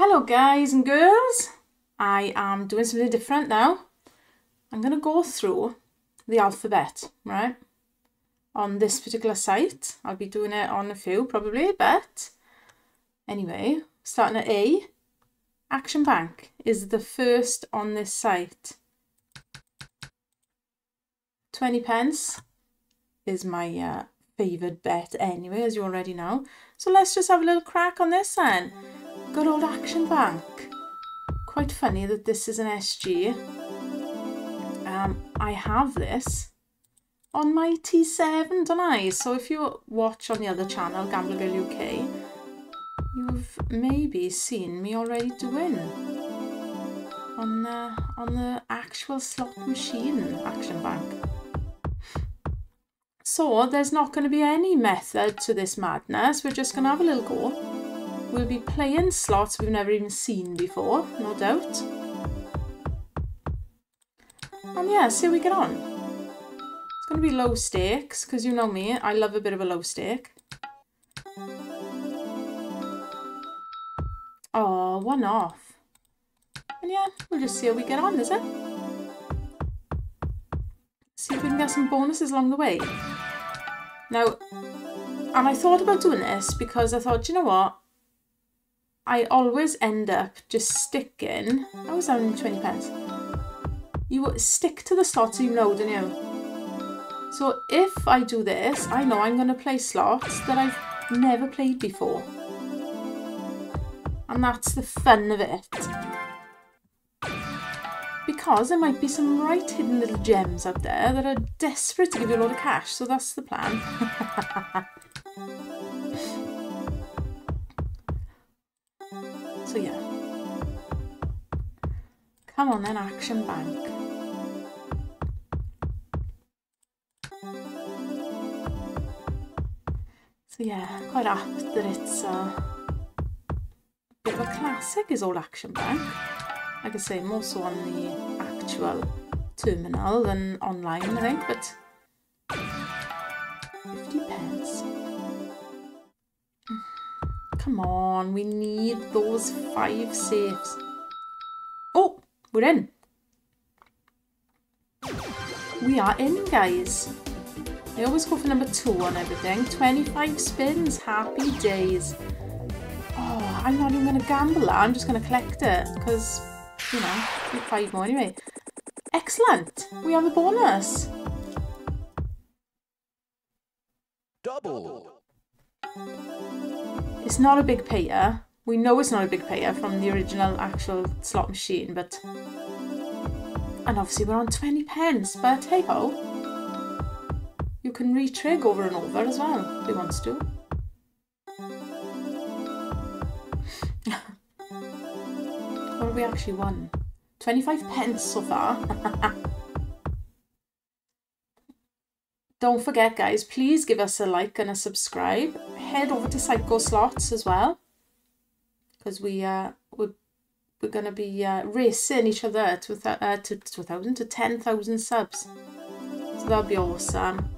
Hello guys and girls, I am doing something different now. I'm going to go through the alphabet, right, on this particular site. I'll be doing it on a few probably, but anyway, starting at A, Action Bank is the first on this site. 20 pence is my favoured bet anyway, as you already know. So let's just have a little crack on this then. Good old Action Bank. Quite funny that this is an SG. I have this on my T7, don't I? So if you watch on the other channel, GamblerGirl UK, you've maybe seen me already doing on the actual slot machine Action Bank. So there's not going to be any method to this madness. We're just going to have a little go. We'll be playing slots we've never even seen before, no doubt. And yeah, see how we get on. It's going to be low stakes, because you know me, I love a bit of a low stake. Oh, one off. And yeah, we'll just see how we get on, is it? See if we can get some bonuses along the way. Now, and I thought about doing this because I thought, you know what? I always end up just sticking. I was only 20 pence. You stick to the slots you know, don't you? So if I do this, I know I'm going to play slots that I've never played before. And that's the fun of it. Because there might be some right hidden little gems out there that are desperate to give you a lot of cash. So that's the plan. So yeah, come on then, Action Bank. So yeah, quite apt that it's a bit of a classic is old Action Bank. Like I say, more so on the actual terminal than online, I think, but 50 pence. Come on, we need those 5 safes. Oh, we're in. We are in, guys. I always go for number 2 on everything. 25 spins, happy days. Oh, I'm not even going to gamble that. I'm just going to collect it because, you know, 5 more anyway. Excellent. We have a bonus. Double. It's not a big payer. We know it's not a big payer from the original actual slot machine, but... And obviously we're on 20 pence, but hey ho. You can retrig over and over as well, if you want to. What have we actually won? 25 pence so far. Don't forget, guys, please give us a like and a subscribe. Head over to Psycho Slots as well, because we're going to be racing each other to 2,000 to 10,000 subs. So that'll be awesome.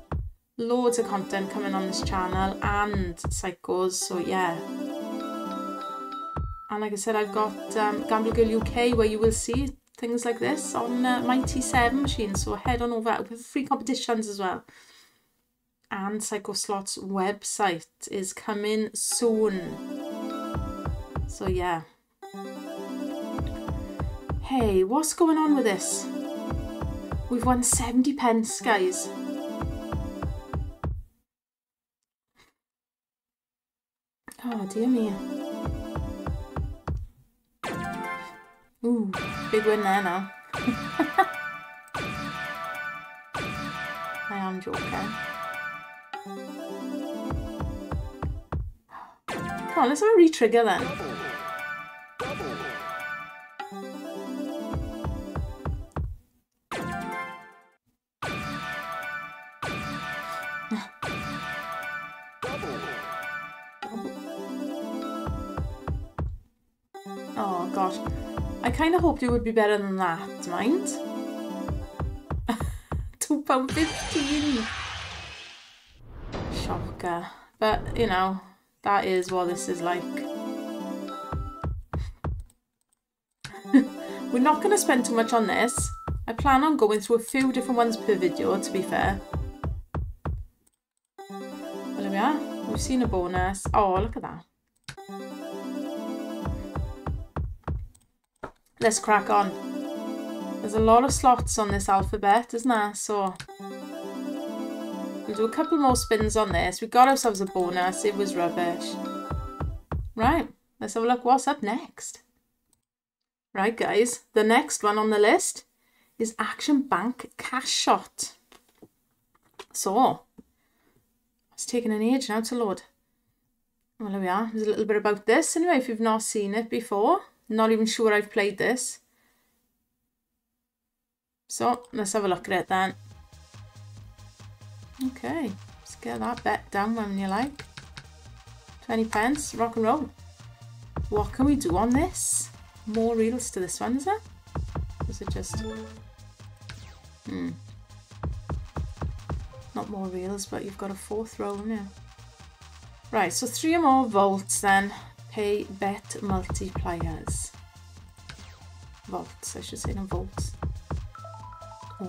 Loads of content coming on this channel and Psychos, so yeah. And like I said, I've got GamblerGirl UK, where you will see things like this on my T7 machine, so head on over with free competitions as well. And Psycho Slots website is coming soon. So yeah. Hey, what's going on with this? We've won 70 pence, guys. Oh, dear me. Ooh, big win there now. I am joking. Come on, let's have a re-trigger then. Oh gosh, I kind of hoped it would be better than that, mind. £2.15. Shocker, but you know. That is what this is like. We're not going to spend too much on this. I plan on going through a few different ones per video, to be fair. Well, there we are. We've seen a bonus. Oh, look at that. Let's crack on. There's a lot of slots on this alphabet, isn't there? So we'll do a couple more spins on this. We got ourselves a bonus. It was rubbish. Right. Let's have a look what's up next. Right, guys. The next one on the list is Action Bank Cash Shot. So it's taken an age now to load. Well, there we are. There's a little bit about this. Anyway, if you've not seen it before, not even sure I've played this. So let's have a look at it then. Okay, let's get that bet down when you like. 20 pence, rock and roll. What can we do on this? More reels to this one, is it? Is it just... Not more reels, but you've got a fourth roll now. Right, so 3 or more volts then. Pay bet multipliers. Volts, I should say, not volts. Ooh,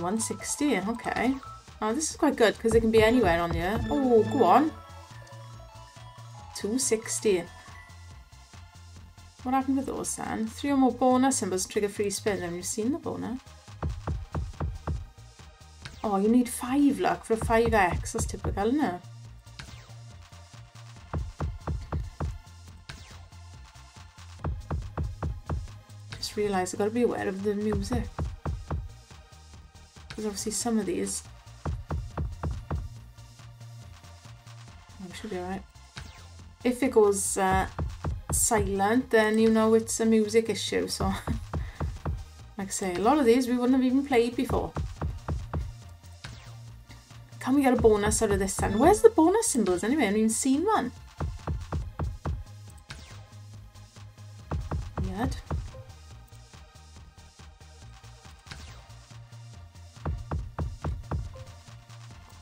160, okay. Oh, this is quite good, because it can be anywhere on here. Oh, go on. 260. What happened with those then? 3 or more bonus symbols trigger free spin. Haven't you seen the bonus? Oh, you need 5, look, for a 5x. That's typical, isn't it? Realise I've got to be aware of the music, because obviously some of these should be alright. If it goes silent, then you know it's a music issue. So like I say, a lot of these we wouldn't have even played before. Can we get a bonus out of this time? Where's the bonus symbols anyway? I haven't even seen one. Weird.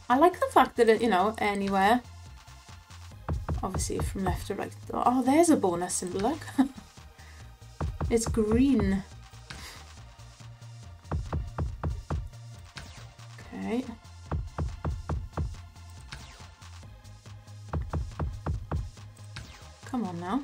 I like the fact that, you know, anywhere, obviously from left to right. Oh, there's a bonus symbol, look. It's green. Okay. Come on now.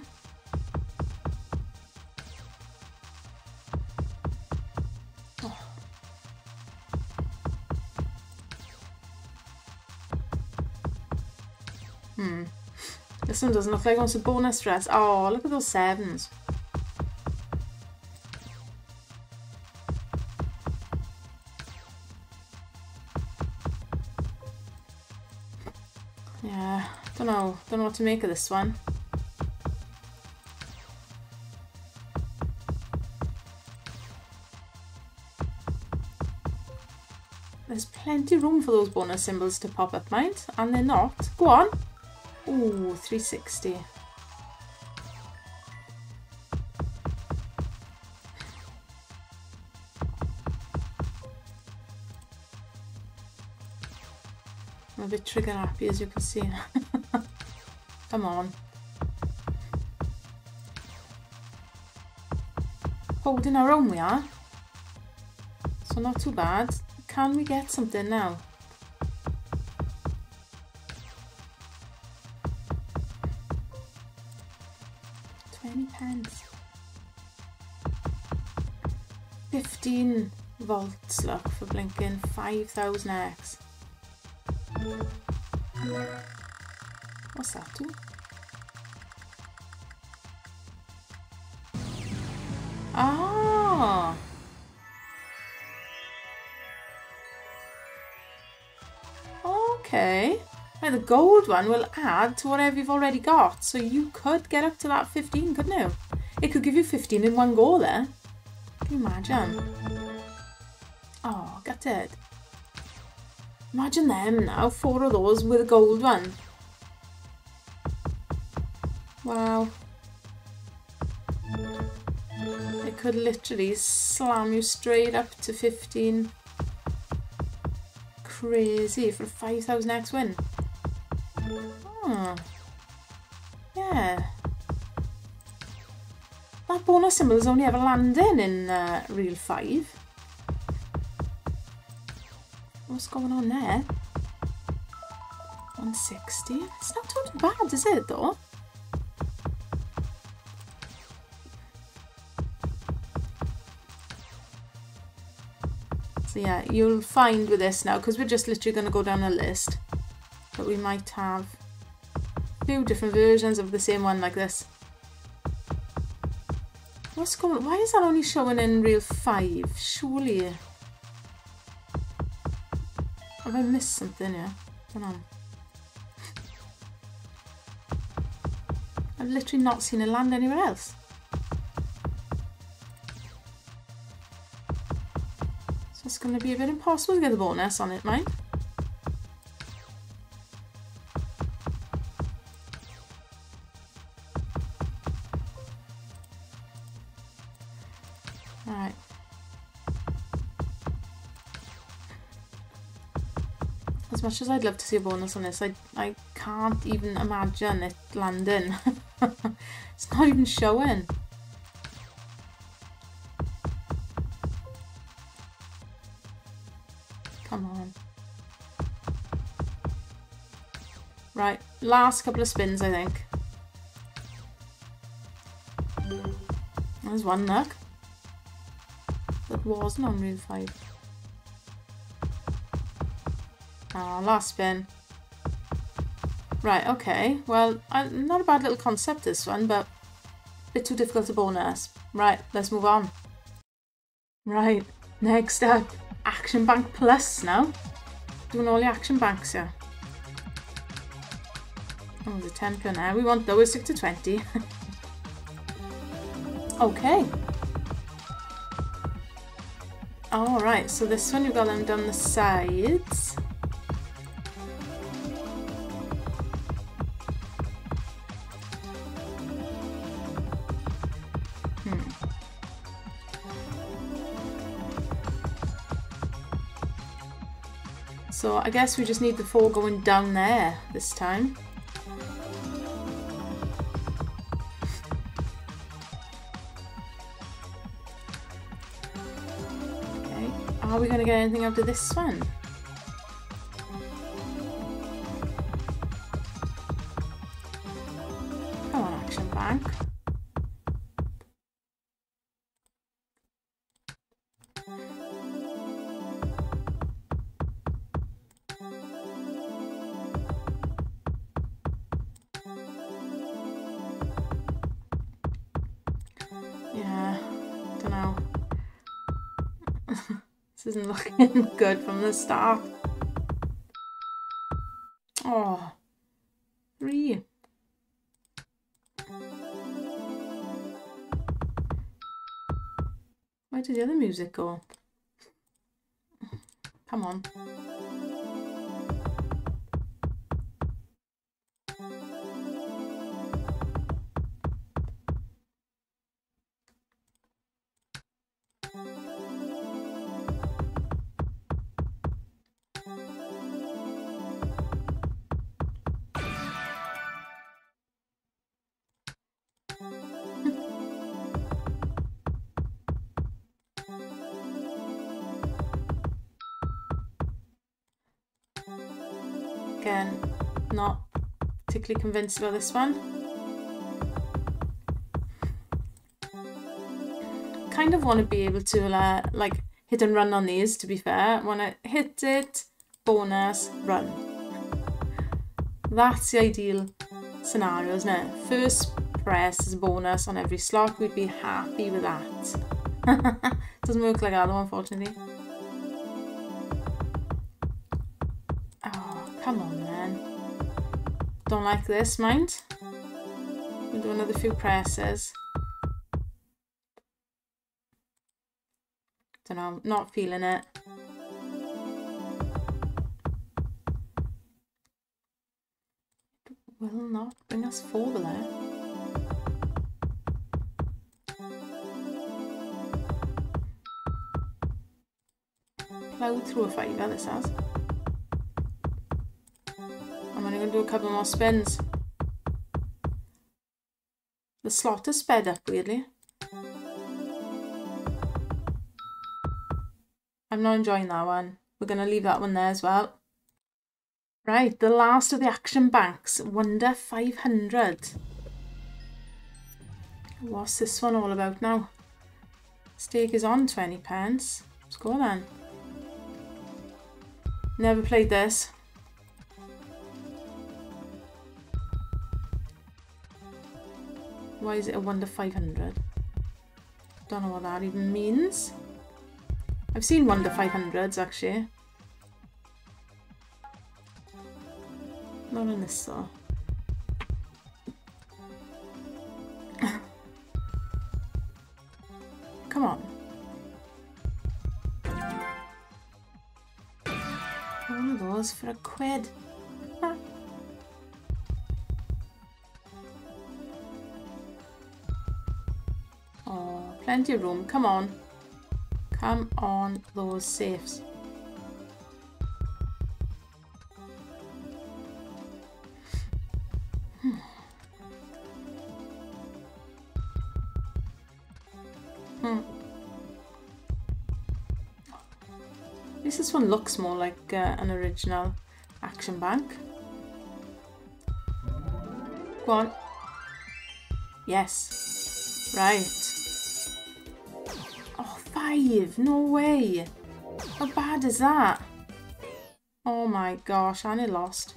This one doesn't look like it wants a bonus for us. Oh, look at those 7s. Yeah, don't know what to make of this one. There's plenty of room for those bonus symbols to pop up, mind, and they're not. Go on. Ooh, 360. I'm a bit trigger happy, as you can see. Come on. Holding our own we are. So not too bad. Can we get something now? £20. 15 volts, look, for blinking 5,000x. What's that do? Ah! Okay. Right, the gold one will add to whatever you've already got, so you could get up to that 15, couldn't you? It could give you 15 in one go there. Can you imagine? Oh, got it. Imagine them now, 4 of those with a gold one. Wow. It could literally slam you straight up to 15. Crazy, for a 5,000x win. Yeah, That bonus symbol's only ever landing in Reel 5. What's going on there? 160. It's not too bad, is it, though? So yeah, you'll find with this now, because we're just literally going to go down a list, but we might have a few different versions of the same one like this. What's going? Why is that only showing in Reel 5? Surely, have I missed something here? Don't know. I've literally not seen it land anywhere else. It's going to be a bit impossible to get the bonus on it, mate. Alright. As much as I'd love to see a bonus on this, I can't even imagine it landing. It's not even showing. Right, last couple of spins, I think. There's one luck. That wasn't on Reel 5. Ah, last spin. Right, okay. Well, not a bad little concept, this one, but a bit too difficult to bonus. Right, let's move on. Right, next up, Action Bank Plus now. Doing all the Action Banks here. Oh, the 10p now. We want those, stick to 20. Okay. Alright, so this one you've got them down the sides. So I guess we just need the 4 going down there this time. Are we going to get anything out of this one? Come on, Action Bank. Yeah, don't know. This isn't looking good from the start. Oh, 3. Where did the other music go? Come on. Again, not particularly convinced about this one. Kind of want to be able to like hit and run on these, to be fair. Want to hit it, bonus, run. That's the ideal scenario, isn't it? First press is a bonus on every slot. We'd be happy with that. Doesn't work like that though, unfortunately. Come on, then. Don't like this, mind. We'll do another few presses. Don't know, not feeling it. It will not bring us forward there. Plowed through a fiver, this has. I'm going to do a couple more spins. The slot is sped up, weirdly. I'm not enjoying that one. We're going to leave that one there as well. Right, the last of the Action Banks, Wonder 500. What's this one all about now? Stake is on 20 pence. Let's go then. Never played this. Why is it a Wonder 500? Don't know what that even means. I've seen Wonder 500s actually. Not in this though. Come on. All of those for a quid. Oh, plenty of room. Come on. Come on, those safes. At least this one looks more like an original Action Bank. Go on. Yes. Right. Oh, 5. No way. How bad is that? Oh my gosh, I nearly lost.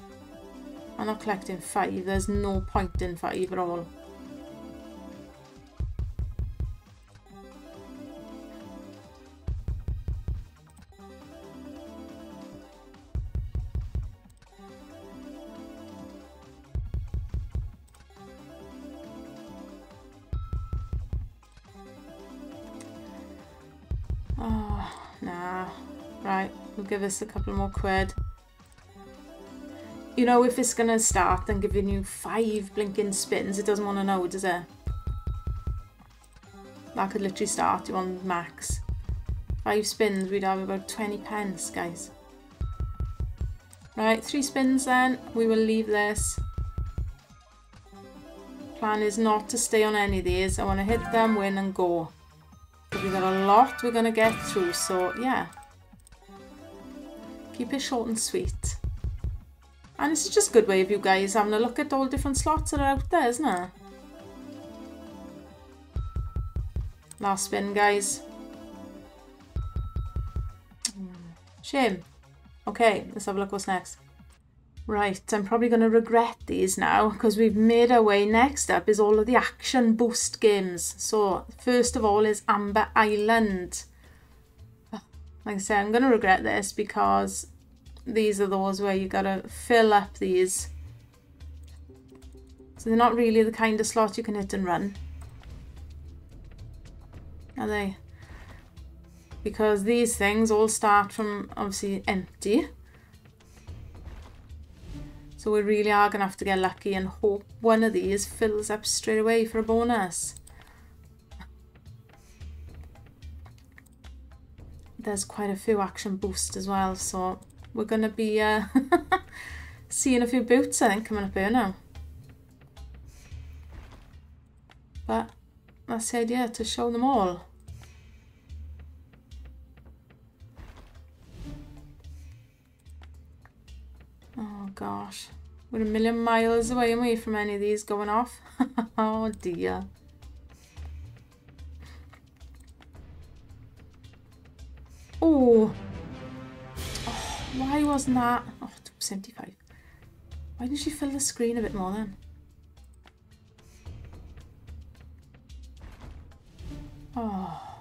I'm not collecting 5. There's no point in 5 at all. Give us a couple more quid. You know, if it's gonna start and giving you 5 blinking spins, it doesn't want to know, does it? That could literally start you on max. 5 spins, we'd have about 20 pence, guys. Right, 3 spins then. We will leave this. Plan is not to stay on any of these. I want to hit them, win and go. We've got a lot we're gonna get through, so yeah. Keep it short and sweet. And this is just a good way of you guys having a look at all different slots that are out there, isn't it? Last spin, guys. Shame. Okay, let's have a look what's next. Right, I'm probably going to regret these now because we've made our way. Next up is all of the Action Boost games. So, first of all is Amber Island. Like I said, I'm going to regret this because these are those where you got to fill up these. So they're not really the kind of slot you can hit and run, are they? Because these things all start from obviously empty. So we really are going to have to get lucky and hope one of these fills up straight away for a bonus. There's quite a few Action Boosts as well, so we're going to be seeing a few boots, I think, coming up here now. But that's the idea, to show them all. Oh gosh, we're a million miles away, aren't we, from any of these going off? Oh dear. Oh, why wasn't that? Oh, 75. Why didn't she fill the screen a bit more then? Oh.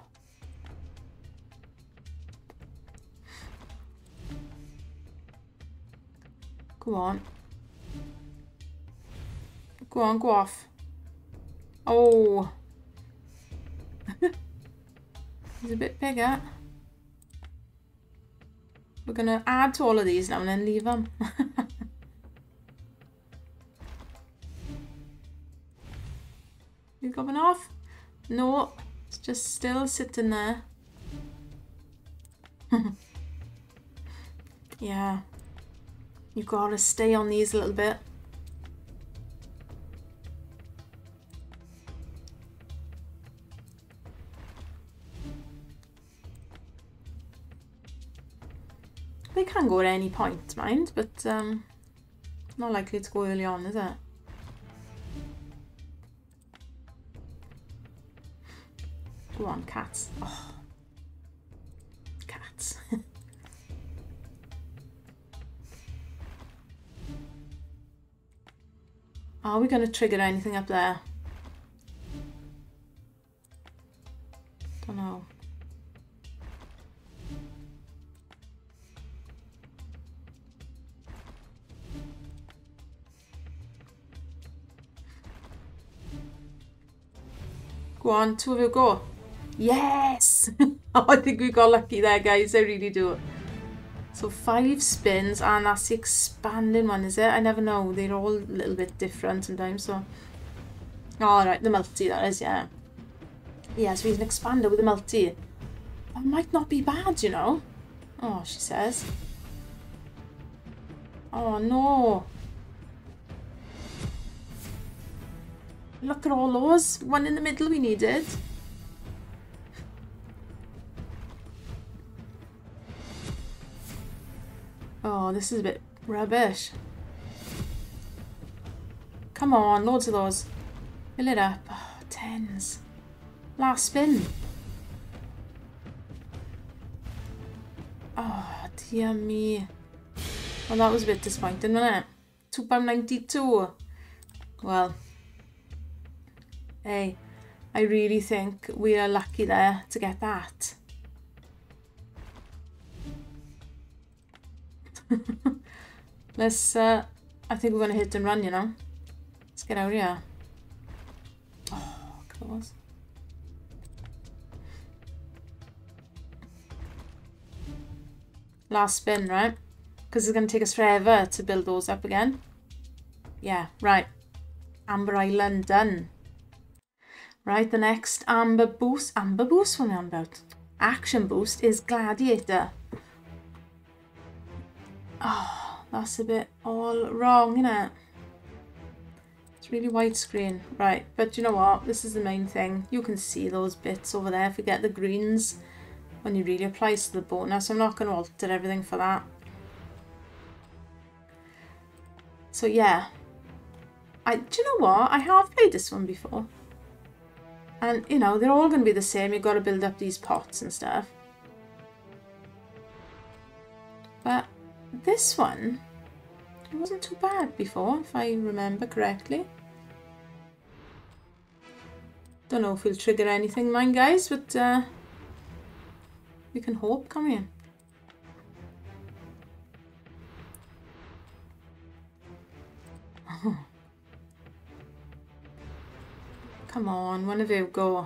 Go on. Go on, go off. Oh. He's a bit bigger. We're going to add to all of these now and then leave them. You've got one off? No, it's just still sitting there. Yeah. You've got to stay on these a little bit. They can go at any point, mind, but not likely to go early on, is it? Go on, cats. Oh. Cats. Are we going to trigger anything up there? Don't know. Go on, two of you go. Yes! Oh, I think we got lucky there, guys. I really do. So 5 spins, and that's the expanding one, is it? I never know. They're all a little bit different sometimes, so... Alright, the multi, that is, yeah. Yeah, so he's an expander with a multi. That might not be bad, you know. Oh, she says. Oh, no. Look at all those. One in the middle we needed. Oh, this is a bit rubbish. Come on, loads of those. Fill it up. Oh, tens. Last spin. Oh, dear me. Well, that was a bit disappointing, wasn't it? £2.92. Well... Hey, I really think we are lucky there to get that. Let's, I think we're going to hit and run, you know. Let's get out of here. Oh, close. Last spin, right? Because it's going to take us forever to build those up again. Yeah, right. Amber Island done. Right, the next Amber Boost one I'm about. Action Boost is Gladiator. Oh, that's a bit all wrong, isn't it? It's really widescreen. Right, but you know what? This is the main thing. You can see those bits over there if you get the greens when you really apply to the bonus. I'm not going to alter everything for that. So, yeah. Do you know what? I have played this one before. And, you know, they're all going to be the same. You've got to build up these pots and stuff. But this one, it wasn't too bad before, if I remember correctly. Don't know if we'll trigger anything, mine, guys, but we can hope, can't we? Oh. Come on, one of you go.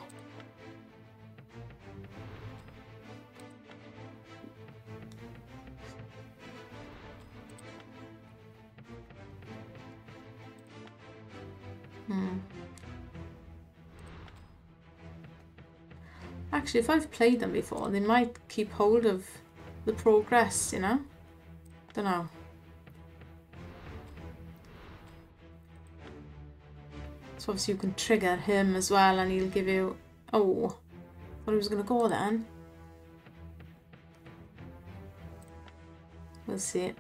Actually, if I've played them before, they might keep hold of the progress, you know? Don't know. So obviously you can trigger him as well and he'll give you... Oh, I thought he was going to go then. We'll see.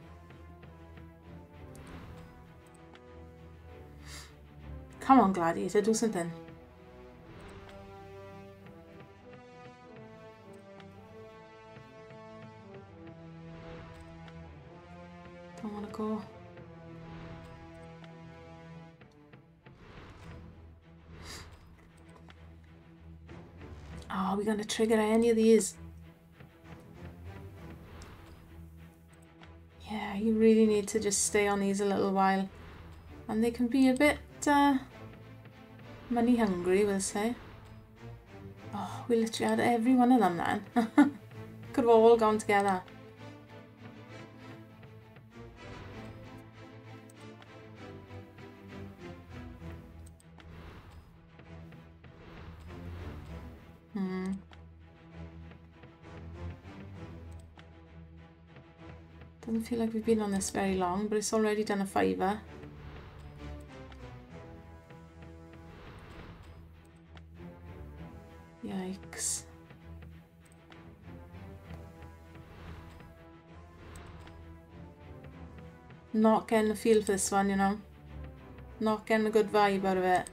Come on, Gladiator, do something. Don't want to go. Are we going to trigger any of these? Yeah, you really need to just stay on these a little while. And they can be a bit money hungry, we'll say. Oh, we literally had every one of them then. Could have all gone together. Doesn't feel like we've been on this very long, but it's already done a fiver. Yikes. not getting a feel for this one, you know. Not getting a good vibe out of it.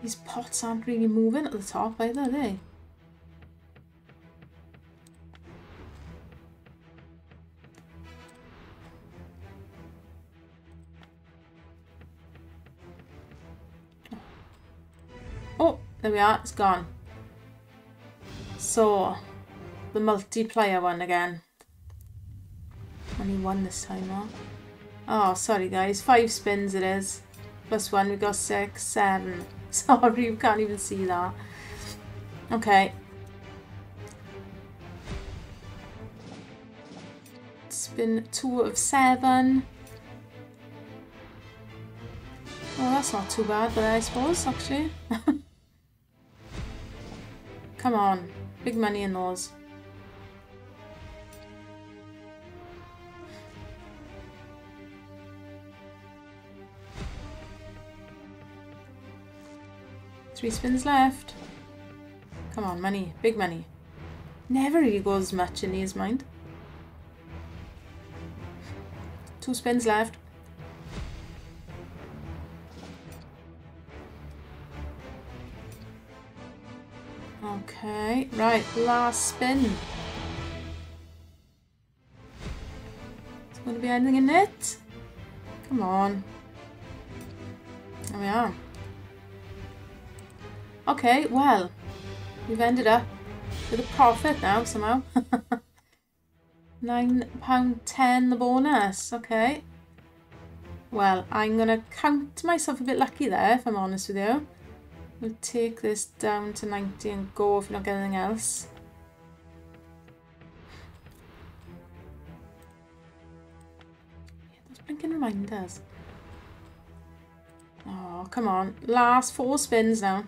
These pots aren't really moving at the top either, are they? Oh, there we are, it's gone. So, the multiplayer one again. Only one this time, huh? Oh, sorry guys, 5 spins it is. Plus 1, we got 6, 7. Sorry, you can't even see that. Okay. Spin 2 of 7. Well, that's not too bad, but I suppose, actually. Come on. Big money in those. Three spins left. Come on, money. Big money. Never really goes much in his mind. 2 spins left. Okay, right, last spin. Is there going to be anything in it? Come on. There we are. Okay, well, we've ended up with a profit now somehow. £9.10 the bonus, okay. Well, I'm going to count myself a bit lucky there, if I'm honest with you. We'll take this down to 90 and go if we don't get anything else. Yeah, those blinking reminders. Oh, come on. Last 4 spins now.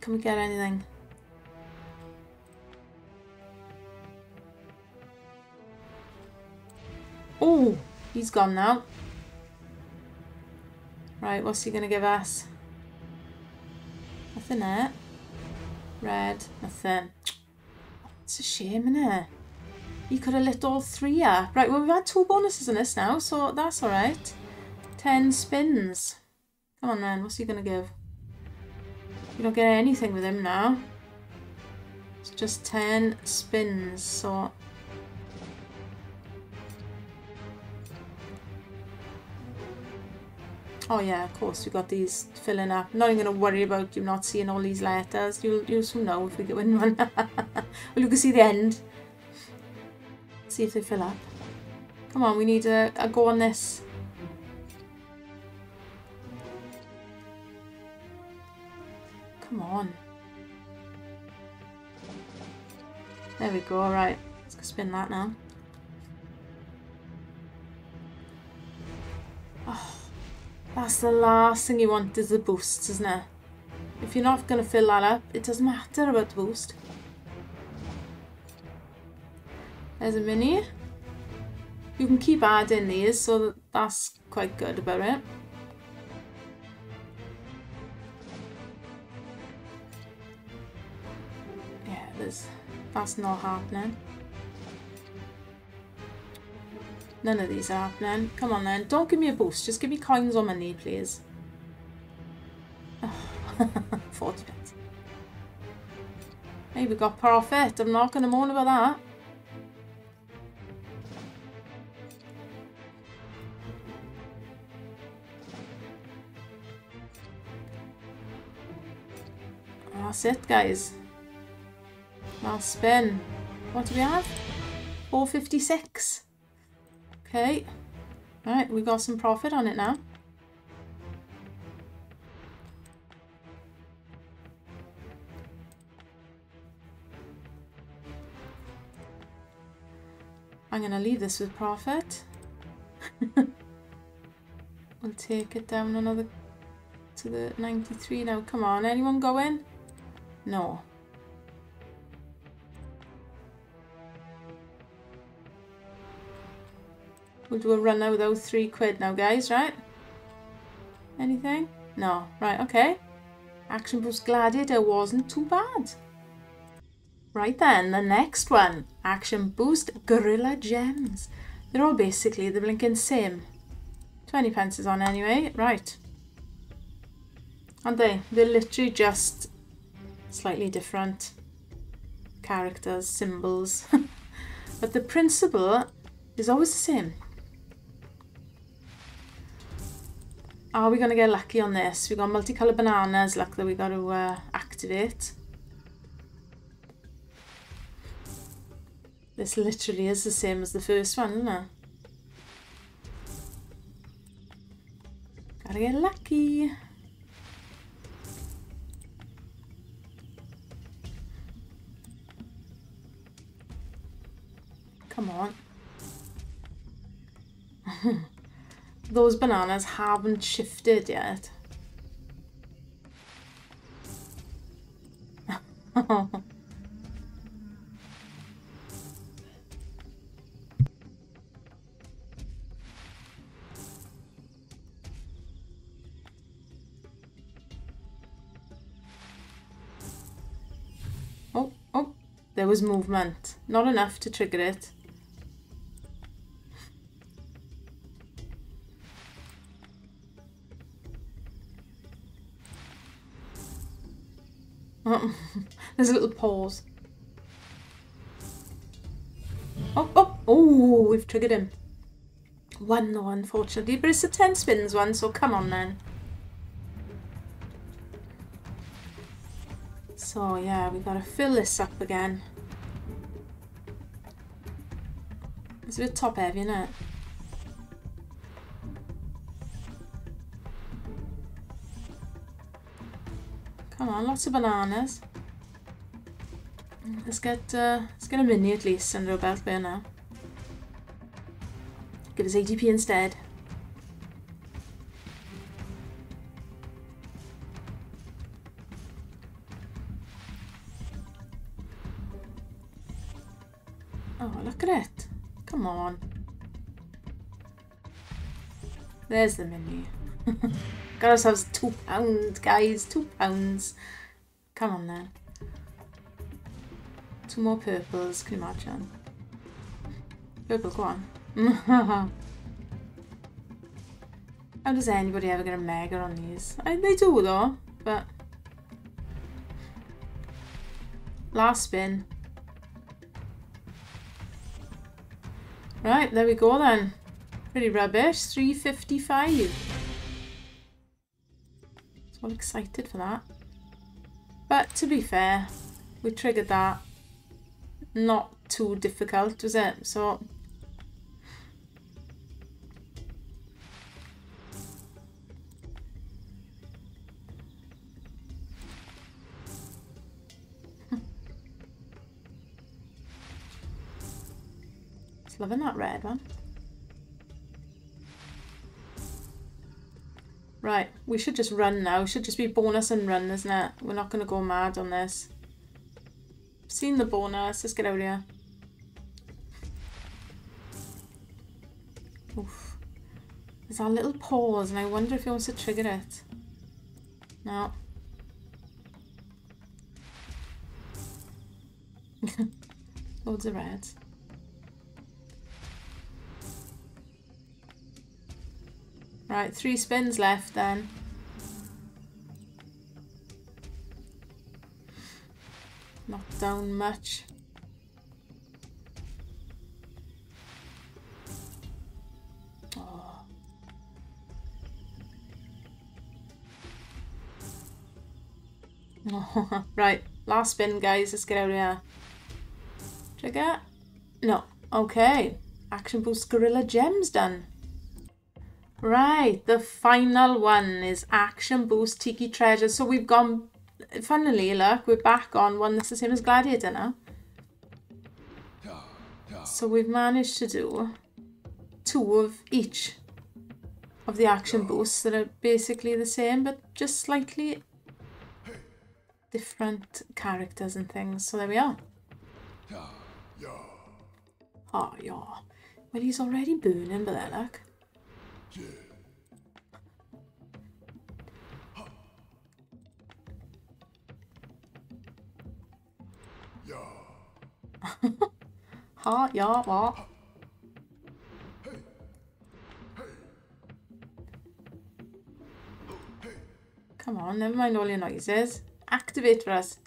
Can we get anything? Oh, he's gone now. Right, what's he gonna give us? Nothing there. Red, nothing. It's a shame, isn't it? He could have lit all 3 up. Right, well, we've had 2 bonuses on this now, so that's alright. 10 spins. Come on then, what's he gonna give? You don't get anything with him now. It's just 10 spins, so... Oh yeah, of course, we got these filling up. Not even going to worry about you not seeing all these letters. You'll soon know if we get in one. Well, you can see the end. See if they fill up. Come on, we need a go on this. Come on. There we go, right. Let's go spin that now. Oh, that's the last thing you want is the boosts, isn't it? If you're not going to fill that up, it doesn't matter about the boost. There's a mini. You can keep adding these, so that's quite good about it. That's not happening. None of these are happening. Come on then, don't give me a boost, just give me coins or money, please. Oh. 40 bits. Hey, we got profit. I'm not going to moan about that. That's it, guys. Last spin. What do we have? 456. Okay. Right, we got some profit on it now. I'm going to leave this with profit. We'll take it down another to the 93 now. Come on, anyone go in? No. We'll do a run now with those £3 now, guys, right? Anything? No. Right, okay. Action Boost Gladiator wasn't too bad. Right then, the next one. Action Boost Gorilla Gems. They're all basically the blinking same. 20p is on anyway. Right. Aren't they? They're literally just slightly different characters, symbols. But the principle is always the same. Are we going to get lucky on this? We've got multicoloured bananas, luck that we got to activate. This literally is the same as the first one, isn't it? Gotta get lucky. Come on. Those bananas haven't shifted yet. Oh, there was movement. Not enough to trigger it. There's a little pause. Oh, we've triggered him. One though, unfortunately, but it's a 10 spins one, so come on then. So yeah, we've got to fill this up again. It's a bit top heavy, isn't it? Come on, lots of bananas. Let's get a mini at least under our belt by now. Give us ATP instead. Oh, look at it. Come on. There's the mini. Got ourselves £2, guys. £2. Come on then. Two more purples. Can you imagine? Purple, go on. How does anybody ever get a mega on these? They do though, but... Last spin. Right, there we go then. Pretty rubbish. 3.55. All excited for that, but to be fair, we triggered that. Not too difficult, was it? So just loving that red one. Right, we should just run now. It should just be bonus and run, isn't it? We're not going to go mad on this. I've seen the bonus. Let's get out of here. Oof. There's our little pause, and I wonder if he wants to trigger it. No. Loads of reds. Right, 3 spins left then. Not down much. Oh. Oh. Right, last spin, guys. Let's get out of here. Trigger? No. Okay. Action Boost Gorilla Gems done. Right, the final one is Action Boost Tiki Treasure. So we've gone, funnily, look, we're back on one that's the same as Gladiator now. So we've managed to do 2 of each of the Action Boosts that are basically the same, but just slightly different characters and things. So there we are. Oh, yeah. Well, he's already burning, but there, look. Huh? Yeah, what? Come on, never mind all your noises. Activate for us.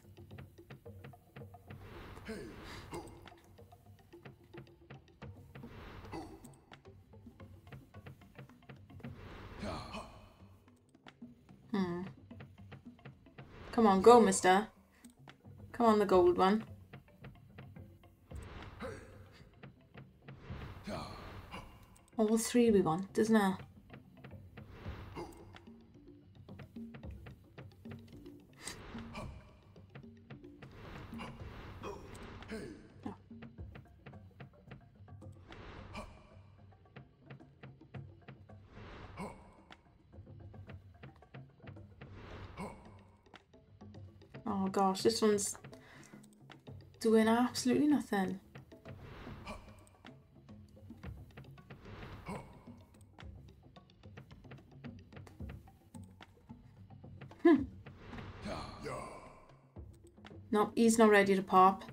Come on, go, mister. Come on, the gold one. All three we want, isn't it? Oh gosh, this one's doing absolutely nothing. No, he's not ready to pop.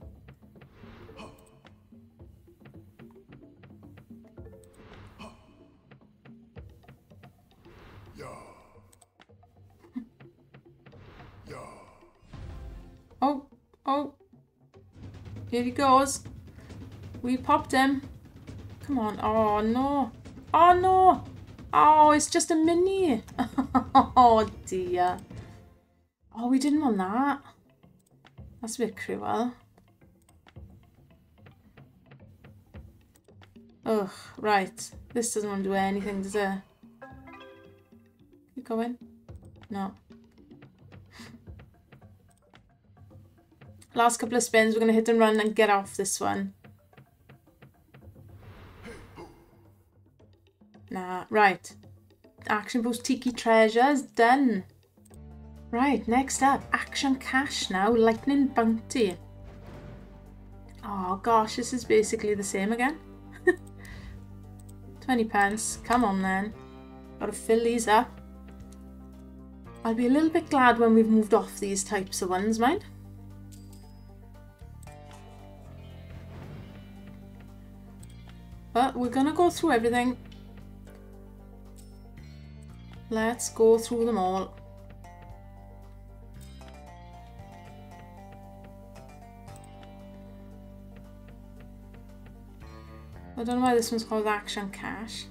Here he goes. We popped him. Come on. Oh, no. Oh, no. Oh, it's just a mini. Oh, dear. Oh, we didn't want that. That's a bit cruel. Ugh, right. This doesn't want to do anything, does it? Keep going. No. Last couple of spins, we're going to hit and run and get off this one. Nah, right. Action Boost Tiki Treasure is done. Right, next up, Action Cash now, Lightning Bounty. Oh gosh, this is basically the same again. 20 pence, come on then. Gotta fill these up. I'll be a little bit glad when we've moved off these types of ones, mind. But we're gonna go through everything. Let's go through them all. I don't know why this one's called Action Cash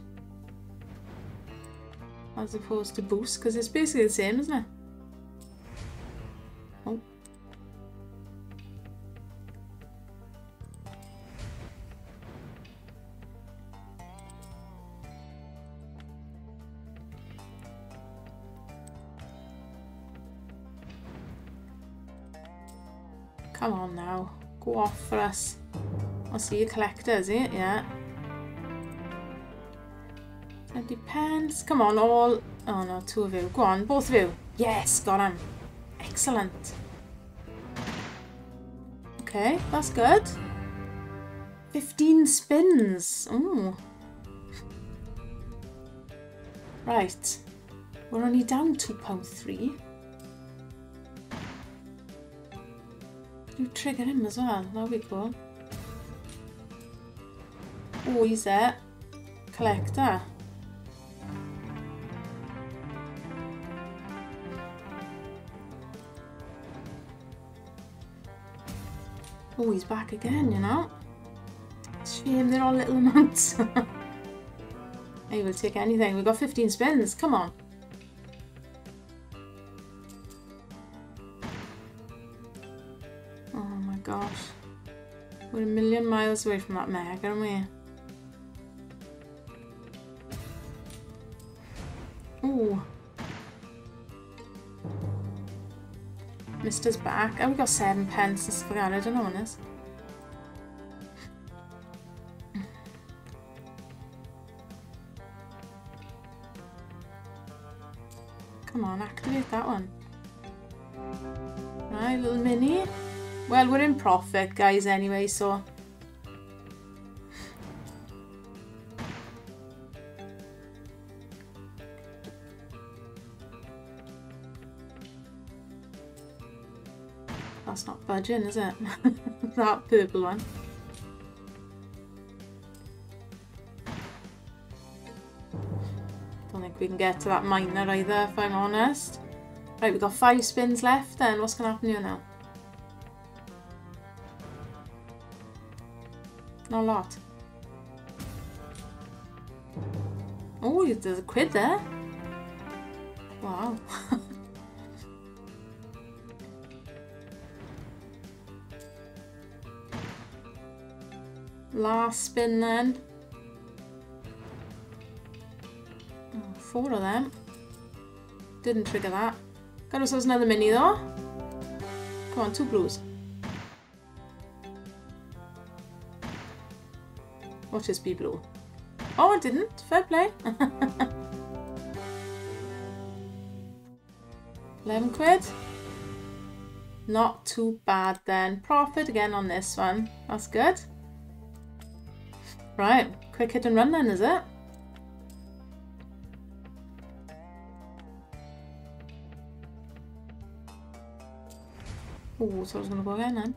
as opposed to Boost, because it's basically the same, isn't it? Come on now, go off for us. I'll see you collectors, eh? Yeah. 20 pence. Come on, all. Oh no, two of you. Go on, both of you. Yes, got him. Excellent. Okay, that's good. 15 spins. Ooh. Right. We're only down £2.3. You trigger him as well, that'll be cool. Oh, he's there. Collector. Oh, he's back again, you know. Shame they're all little amounts. Hey, we'll take anything. We've got 15 spins, come on. Gosh, we're a million miles away from that mega, aren't we? Ooh. Mister's back. Oh, we got 7 pence and stuff like that. I don't know what it is. Come on, activate that one. Right, little mini. Well, we're in profit, guys, anyway, so... That's not budging, is it? That purple one. don't think we can get to that miner either, if I'm honest. Right, we've got 5 spins left then. What's going to happen here now? Not a lot. Oh, there's a quid there. Wow. Last spin then. 4 of them. Didn't trigger that. Got ourselves another mini though. Come on, 2 blues. Watch this be blue. Oh, it didn't. Fair play. 11 quid. Not too bad then. Profit again on this one. That's good. Right. Quick hit and run then, is it? Oh, so I was going to go again then.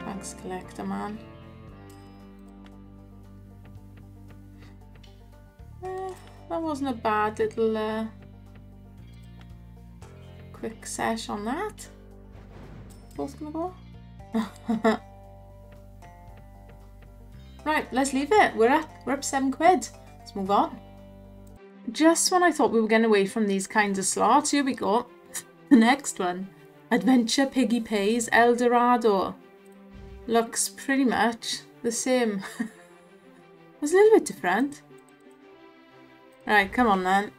Thanks, collector man. That wasn't a bad little quick sesh on that. Both going to go. Right, let's leave it. We're up 7 quid. Let's move on. Just when I thought we were getting away from these kinds of slots, here we go. The next one. Adventure Piggy Pays El Dorado. Looks pretty much the same. It was a little bit different. Right, come on then.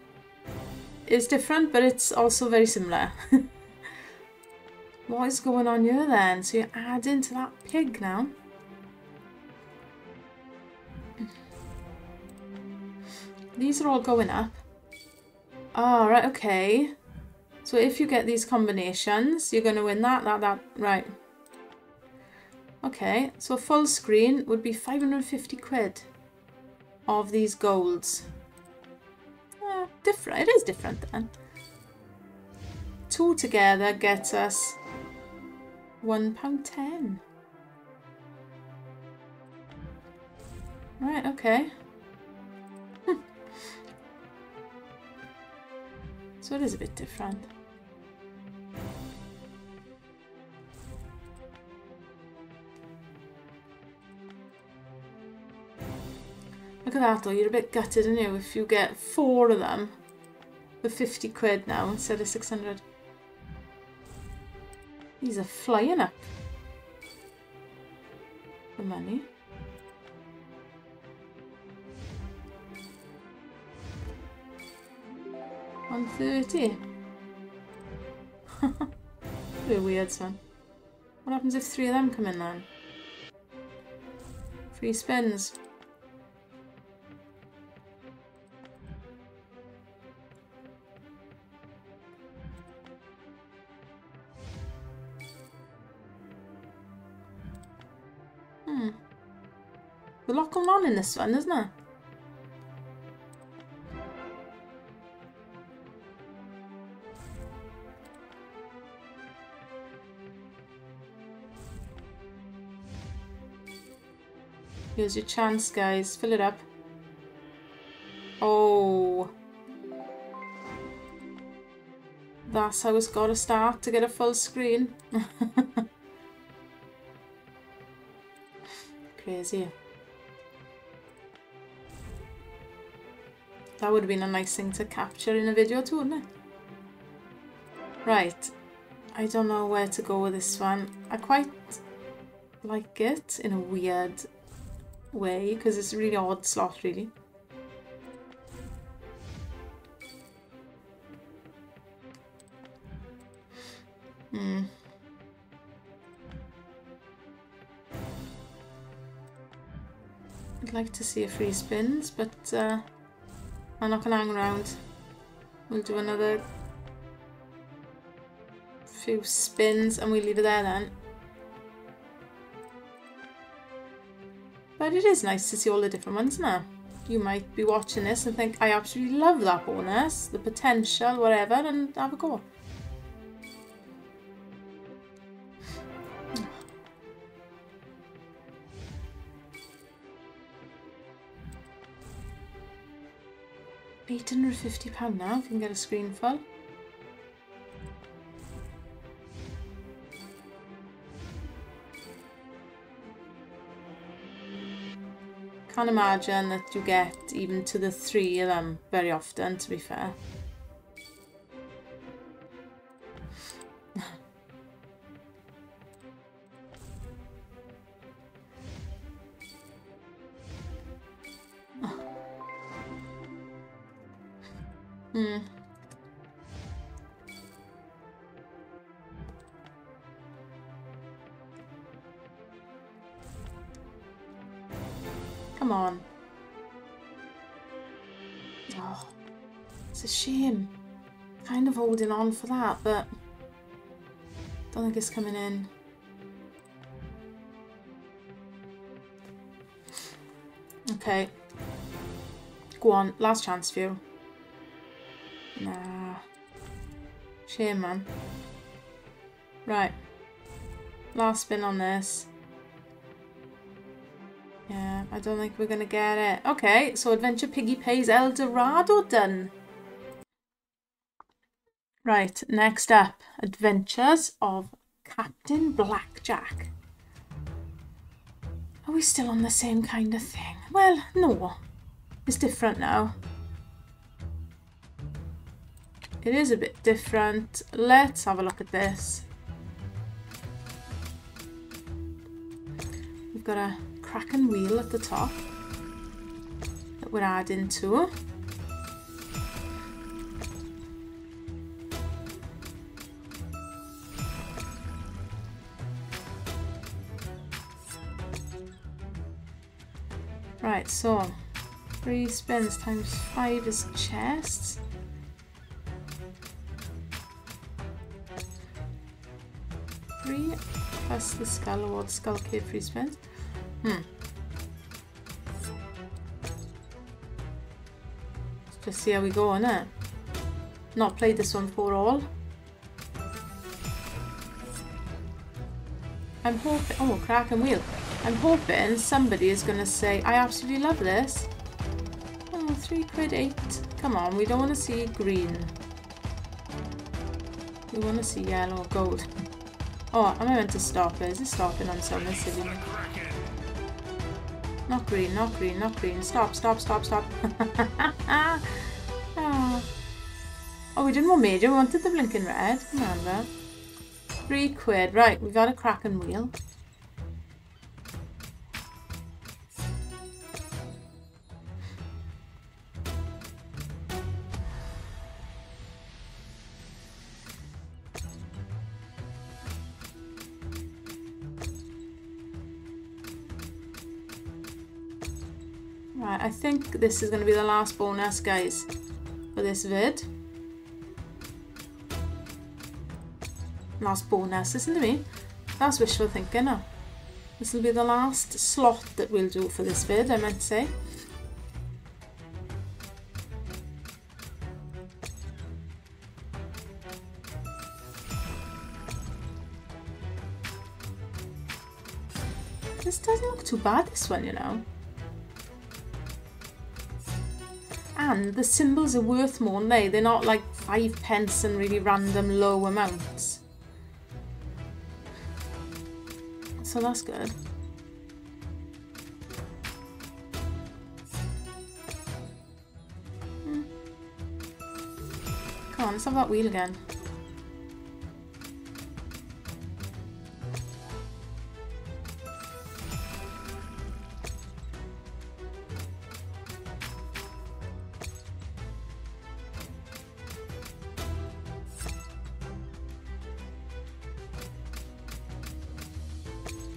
It's different, but it's also very similar. What is going on here then? So you add into that pig now. These are all going up. Oh, right, okay. So if you get these combinations, you're going to win that, that, that. Right. Okay, so full screen would be 550 quid of these golds. Different. It is different then. 2 together gets us £1.10. Right, okay. So it is a bit different. Look at that though, you're a bit gutted, aren't you, if you get 4 of them for 50 quid now instead of 600. These are flying up. The money. £1.30. Pretty weird one. What happens if 3 of them come in then? 3 spins. The lot going on in this one, isn't there? Here's your chance, guys. Fill it up. Oh. That's how it's got to start to get a full screen. Crazy. That would have been a nice thing to capture in a video too, wouldn't it? Right. I don't know where to go with this one. I quite like it in a weird way, because it's a really odd slot, really. I'd like to see a free spins, but I'm not gonna hang around. We'll do another few spins and we'll leave it there then. But it is nice to see all the different ones, isn't it? You might be watching this and think, I absolutely love that bonus, the potential, whatever, and have a go. £850 now, I can get a screen full. Can't imagine that you get even to the three of them very often, to be fair. Come on. Oh, it's a shame. Kind of holding on for that, but don't think it's coming in. Okay. Go on, last chance for you. Nah. Shame, man. Right. Last spin on this. Yeah, I don't think we're going to get it. Okay, so Adventure Piggy Pays El Dorado done. Right, next up, Adventures of Captain Blackjack. Are we still on the same kind of thing? Well, no. It's different now. It is a bit different. Let's have a look at this. We've got a Kraken wheel at the top that we're adding to. Right, so 3 spins times 5 is chests. Plus the skull award, skull cave, 3 spins. Let's just see how we go on it. Not played this one for all. I'm hoping. Oh, Kraken wheel. I'm hoping somebody is going to say, I absolutely love this. Oh, £3.08. Come on, we don't want to see green. We want to see yellow or gold. Oh, am I meant to stop it? Is it stopping on someone silly? Not green, not green, not green. Stop, stop, stop, stop. Oh, we didn't want major. We wanted the blinking red. Remember? £3. Right, we've got a Kraken wheel. Right, I think this is going to be the last bonus, guys, for this vid. Last bonus, listen to me. That's wishful thinking now. This will be the last slot that we'll do for this vid, I meant to say. This doesn't look too bad, this one, you know. And the symbols are worth more, aren't they? They're not like 5p and really random low amounts. So that's good. Come on, let's have that wheel again.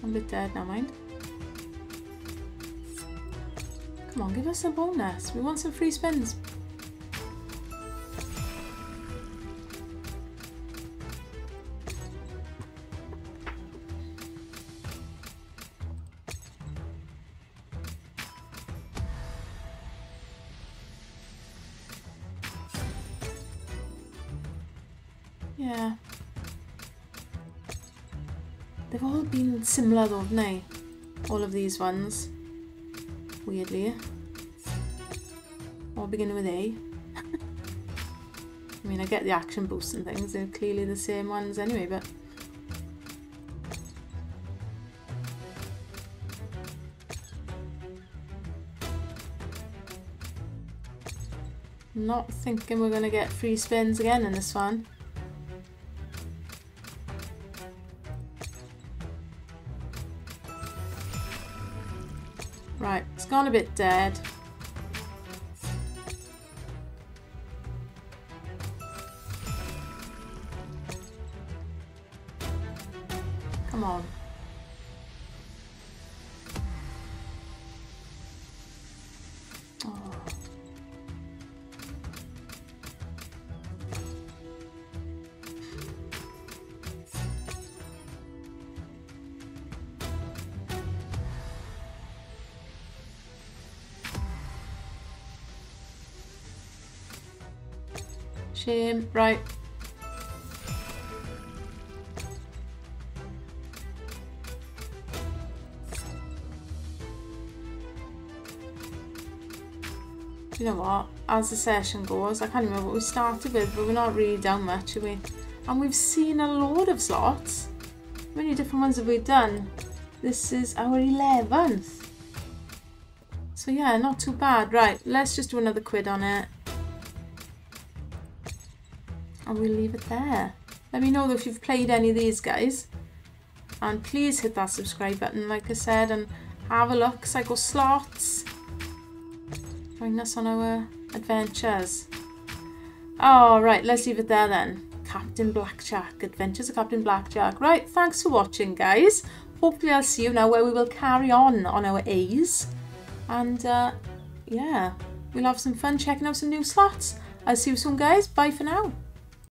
I'm a bit dead, never mind. Come on, give us a bonus. We want some free spins. Yeah. They've all been similar though, haven't they? All of these ones. Weirdly. All beginning with A. mean, I get the action boosts and things, they're clearly the same ones anyway, but... not thinking we're going to get free spins again in this one. Right, it's gone a bit dead. Come on. Oh. Shame, right. You know what, as the session goes, I can't remember what we started with, but we're not really down much, are we? And we've seen a load of slots. How many different ones have we done? This is our 11th. So yeah, not too bad. Right, let's just do another quid on it. And we'll leave it there. Let me know though if you've played any of these guys. And please hit that subscribe button, like I said, and have a look. Psycho Slots. Bring us on our adventures. All right, let's leave it there then. Captain Blackjack, Adventures of Captain Blackjack. Right, thanks for watching, guys. Hopefully I'll see you now where we will carry on our A's. And, yeah, we'll have some fun checking out some new slots. I'll see you soon, guys. Bye for now.